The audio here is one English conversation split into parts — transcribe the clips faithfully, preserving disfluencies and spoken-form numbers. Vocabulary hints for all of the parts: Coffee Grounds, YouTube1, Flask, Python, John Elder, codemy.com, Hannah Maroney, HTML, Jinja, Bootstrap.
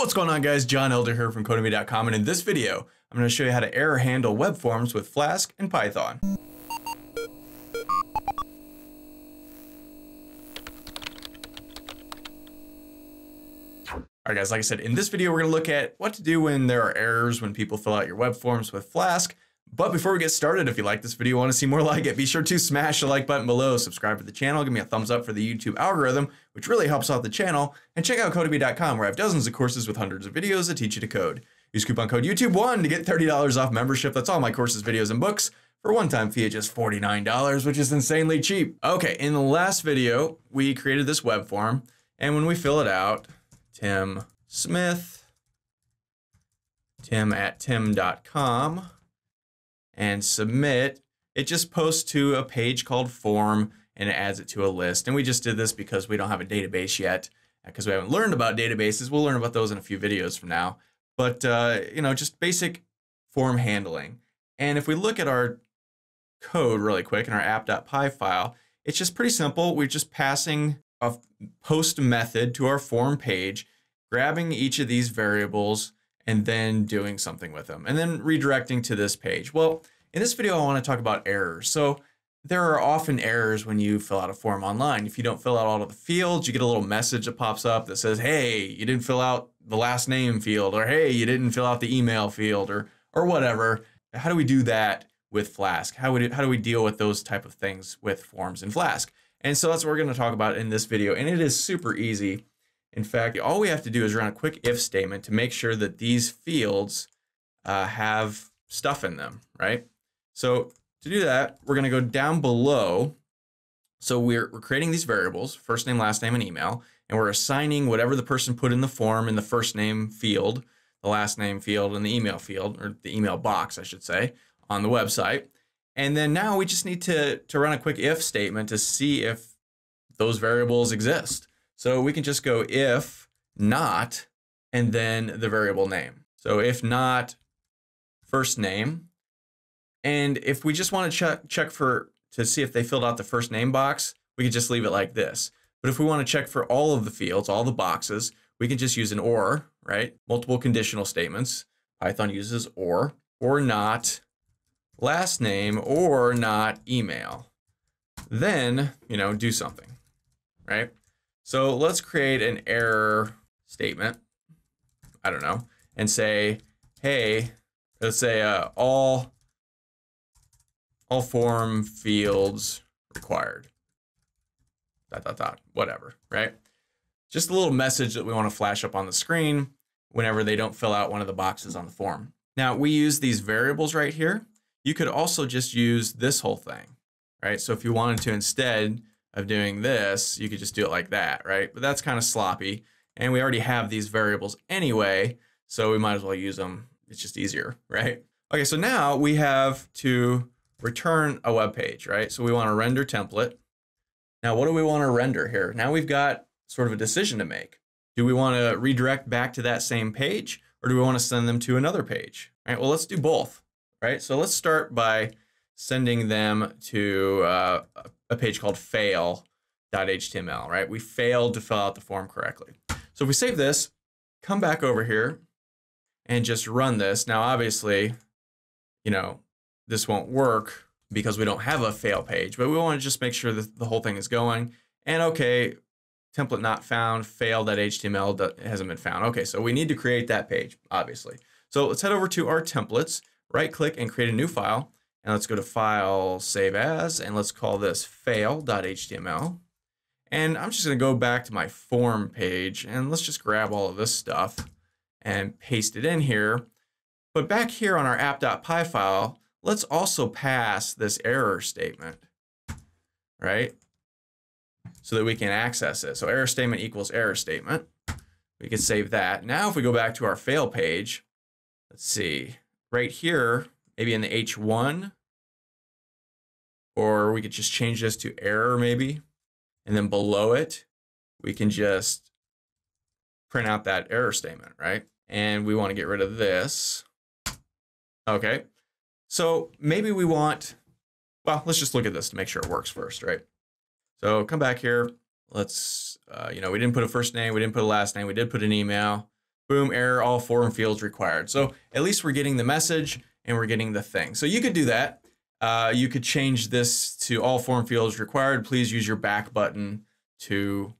What's going on, guys? John Elder here from codemy dot com, and in this video, I'm going to show you how to error handle web forms with Flask and Python. Alright guys, like I said, in this video we're going to look at what to do when there are errors when people fill out your web forms with Flask. But before we get started, if you like this video and want to see more like it, be sure to smash the like button below, subscribe to the channel, give me a thumbs up for the YouTube algorithm, which really helps out the channel, and check out codemy dot com where I have dozens of courses with hundreds of videos that teach you to code. Use coupon code YouTube one to get thirty dollars off membership. That's all my courses, videos, and books for one-time fee at just forty-nine dollars, which is insanely cheap. Okay, in the last video, we created this web form, and when we fill it out, Tim Smith, Tim at Tim dot com, and submit, it just posts to a page called form and it adds it to a list. And we just did this because we don't have a database yet, because we haven't learned about databases. We'll learn about those in a few videos from now. But, uh, you know, just basic form handling. And if we look at our code really quick in our app dot p y file, it's just pretty simple. We're just passing a post method to our form page, grabbing each of these variables, and then doing something with them, and then redirecting to this page. Well, in this video, I want to talk about errors. So there are often errors when you fill out a form online. If you don't fill out all of the fields, you get a little message that pops up that says, hey, you didn't fill out the last name field, or hey, you didn't fill out the email field, or or whatever. How do we do that with Flask? How would it, how do we deal with those type of things with forms in Flask? And so that's what we're going to talk about in this video. And it is super easy. In fact, all we have to do is run a quick if statement to make sure that these fields uh, have stuff in them, right? So to do that, we're going to go down below. So we're, we're creating these variables, first name, last name, and email, and we're assigning whatever the person put in the form in the first name field, the last name field, and the email field, or the email box, I should say, on the website. And then now we just need to, to run a quick if statement to see if those variables exist. So we can just go if not, and then the variable name. So if not first name, and if we just want to check, check for, to see if they filled out the first name box, we could just leave it like this. But if we want to check for all of the fields, all the boxes, we can just use an or, right? Multiple conditional statements. Python uses or, or not last name, or not email. Then, you know, do something, right? So let's create an error statement, I don't know, and say, hey, let's say uh, all, all form fields required, dot, dot, dot, whatever, right? Just a little message that we want to flash up on the screen whenever they don't fill out one of the boxes on the form. Now, we use these variables right here. You could also just use this whole thing, right? So if you wanted to, instead of doing this, you could just do it like that, right? But that's kind of sloppy, and we already have these variables anyway, so we might as well use them. It's just easier, right? Okay, so now we have to return a web page, right? So we want to render template. Now, what do we want to render here? Now we've got sort of a decision to make. Do we want to redirect back to that same page, or do we want to send them to another page? All right, well, let's do both, right? So let's start by sending them to uh, a page called fail dot h t m l, right? We failed to fill out the form correctly. So if we save this, come back over here and just run this. Now, obviously, you know, this won't work because we don't have a fail page, but we want to just make sure that the whole thing is going. And okay, template not found, fail dot h t m l hasn't been found. Okay, so we need to create that page, obviously. So let's head over to our templates, right click and create a new file. And let's go to File, Save As, and let's call this fail dot h t m l. And I'm just going to go back to my form page, and let's just grab all of this stuff and paste it in here. But back here on our app dot p y file, let's also pass this error statement, right? So that we can access it. So error statement equals error statement. We can save that. Now if we go back to our fail page, let's see, right here, maybe in the H one, or we could just change this to error maybe, and then below it, we can just print out that error statement, right? And we want to get rid of this. Okay, so maybe we want, well, let's just look at this to make sure it works first, right? So come back here, let's, uh, you know, we didn't put a first name, we didn't put a last name, we did put an email. boom, error, all foreign fields required. So at least we're getting the message and we're getting the thing. So you could do that. Uh, you could change this to all form fields required. Please use your back button to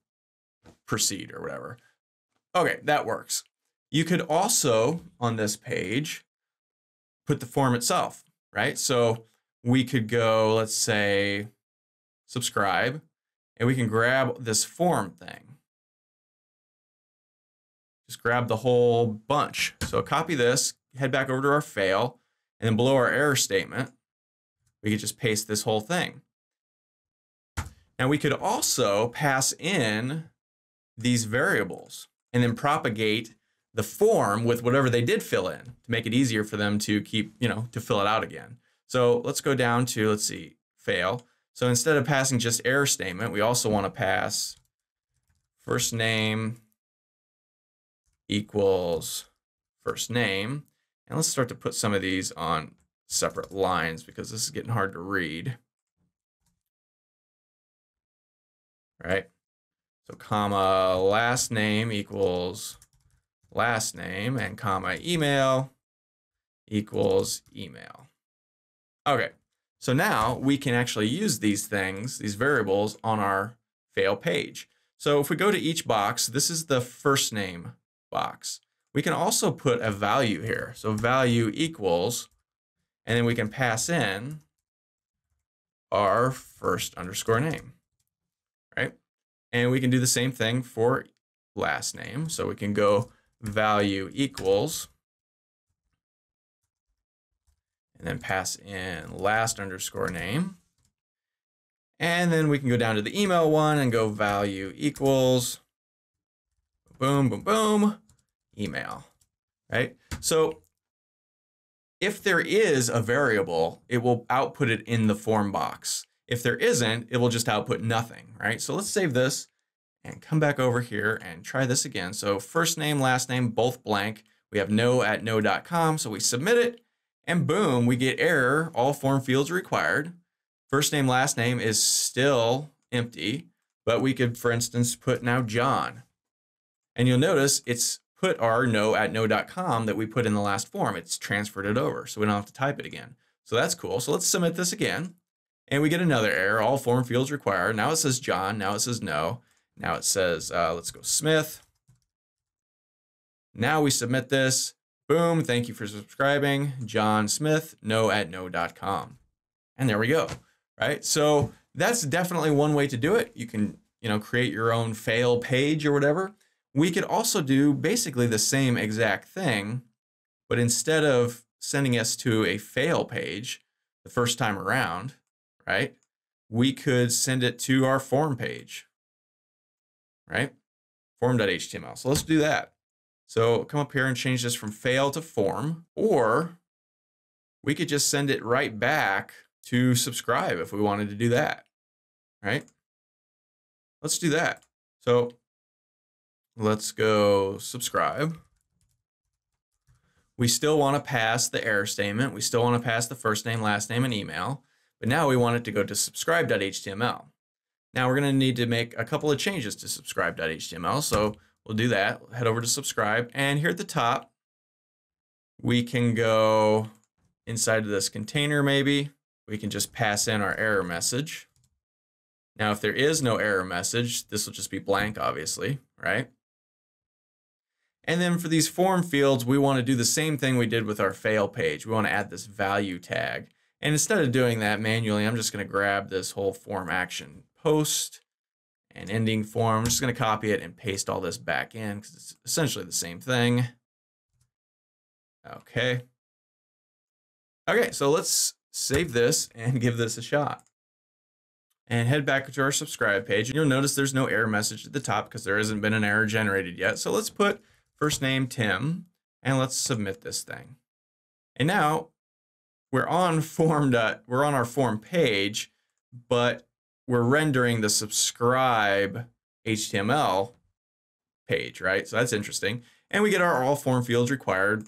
proceed or whatever. Okay, that works. You could also, on this page, put the form itself, right? So we could go, let's say, subscribe, and we can grab this form thing. Just grab the whole bunch. So copy this, head back over to our fail, and then below our error statement, we could just paste this whole thing. Now we could also pass in these variables and then propagate the form with whatever they did fill in to make it easier for them to keep, you know, to fill it out again. So let's go down to, let's see, fail. So instead of passing just error statement, we also want to pass first name equals first name. And let's start to put some of these on separate lines because this is getting hard to read. Right? So comma last name equals last name and comma email equals email. Okay. So now we can actually use these things, these variables on our fail page. So if we go to each box, this is the first name box. We can also put a value here. So value equals, and then we can pass in our first underscore name, right? And we can do the same thing for last name. So we can go value equals, and then pass in last underscore name. And then we can go down to the email one and go value equals, boom, boom, boom, email, right? So if there is a variable, it will output it in the form box. If there isn't, it will just output nothing, right? So let's save this and come back over here and try this again. So first name, last name, both blank. We have no at no dot com. So we submit it and boom, we get error. All form fields required. First name, last name is still empty, but we could, for instance, put now John. And you'll notice it's put our no at no dot com that we put in the last form. It's transferred it over, so we don't have to type it again. So that's cool. So let's submit this again. And we get another error, all form fields required. Now it says John, now it says no. Now it says, uh, let's go Smith. Now we submit this. Boom, thank you for subscribing. John Smith, no at no dot com. And there we go, right? So that's definitely one way to do it. You can, you know, create your own fail page or whatever. We could also do basically the same exact thing, but instead of sending us to a fail page the first time around, right, we could send it to our form page, right? Form dot H T M L. So let's do that. So come up here and change this from fail to form, or we could just send it right back to subscribe if we wanted to do that, right? Let's do that. So let's go subscribe. We still want to pass the error statement. We still want to pass the first name, last name, and email. But now we want it to go to subscribe dot H T M L. Now we're going to need to make a couple of changes to subscribe dot H T M L. So we'll do that. Head over to subscribe. And here at the top, we can go inside of this container maybe. We can just pass in our error message. Now, if there is no error message, this will just be blank, obviously, right? And then for these form fields, we want to do the same thing we did with our fail page. We want to add this value tag. And instead of doing that manually, I'm just going to grab this whole form action post and ending form. I'm just going to copy it and paste all this back in because it's essentially the same thing. Okay. Okay, so let's save this and give this a shot. And head back to our subscribe page. And you'll notice there's no error message at the top because there hasn't been an error generated yet. So let's put first name Tim, and let's submit this thing. And now we're on form. We're on our form page, but we're rendering the subscribe H T M L page, right? So that's interesting. And we get our all form fields required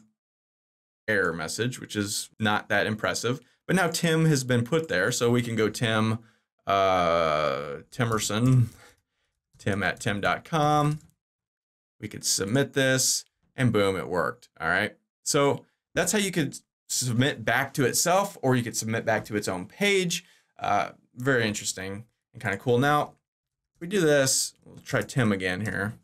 error message, which is not that impressive. But now Tim has been put there, so we can go Tim, uh, Timerson, Tim at Tim dot com. We could submit this and boom, it worked. All right. So that's how you could submit back to itself, or you could submit back to its own page. Uh, very interesting and kind of cool. Now, if we do this, we'll try Tim again here.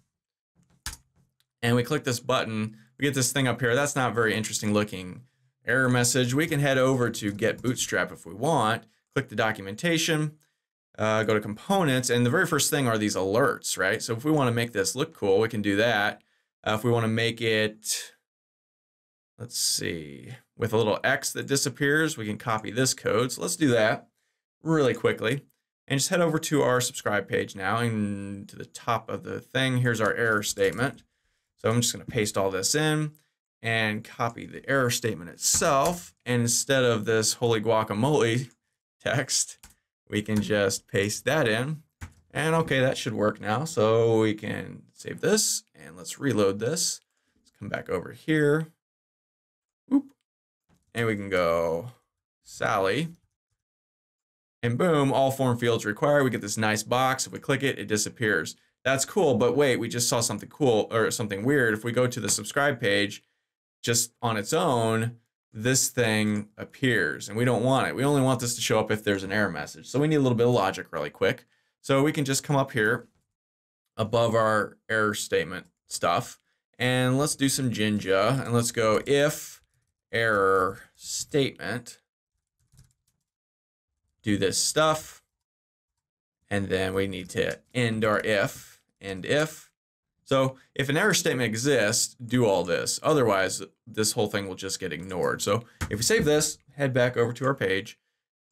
And we click this button, we get this thing up here. That's not very interesting looking. Error message. We can head over to Get Bootstrap if we want. Click the documentation, uh, go to components, and the very first thing are these alerts, right? So if we want to make this look cool, we can do that. Uh, if we want to make it, let's see, with a little X that disappears, we can copy this code. So let's do that really quickly. And just head over to our subscribe page now, and to the top of the thing, here's our error statement. So I'm just going to paste all this in and copy the error statement itself. And instead of this holy guacamole text, we can just paste that in. And okay, that should work now. So we can save this and let's reload this. Let's come back over here. Oop. And we can go Sally. And boom, all form fields required. We get this nice box. If we click it, it disappears. That's cool, but wait, we just saw something cool or something weird. If we go to the subscribe page, just on its own, this thing appears, and we don't want it. We only want this to show up if there's an error message. So we need a little bit of logic really quick. So we can just come up here above our error statement stuff, and let's do some Jinja, and let's go if error statement, do this stuff. And then we need to end our if, end if. So if an error statement exists, do all this. Otherwise, this whole thing will just get ignored. So if we save this, head back over to our page,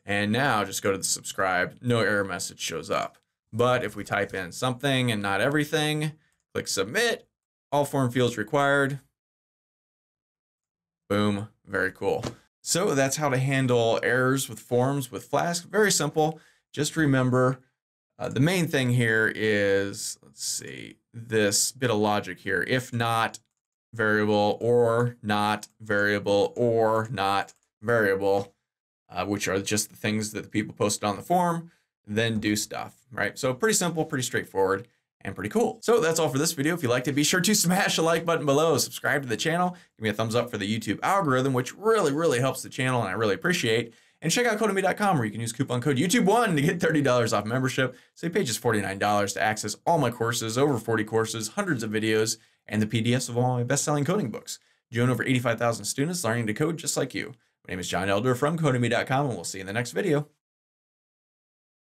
and now just go to the subscribe, no error message shows up. But if we type in something and not everything, click submit, all form fields required. Boom, very cool. So that's how to handle errors with forms with Flask. Very simple, just remember, Uh, the main thing here is, let's see, this bit of logic here. If not variable, or not variable, or not variable, uh, which are just the things that the people posted on the form, then do stuff, right? So pretty simple, pretty straightforward, and pretty cool. So that's all for this video. If you liked it, be sure to smash the like button below, subscribe to the channel, give me a thumbs up for the YouTube algorithm, which really, really helps the channel, and I really appreciate. And check out codemy dot com, where you can use coupon code YouTube one to get thirty dollars off membership. So you pay just forty-nine dollars to access all my courses, over forty courses, hundreds of videos, and the P D Fs of all my best-selling coding books. Join over eighty-five thousand students learning to code just like you. My name is John Elder from codemy dot com, and we'll see you in the next video.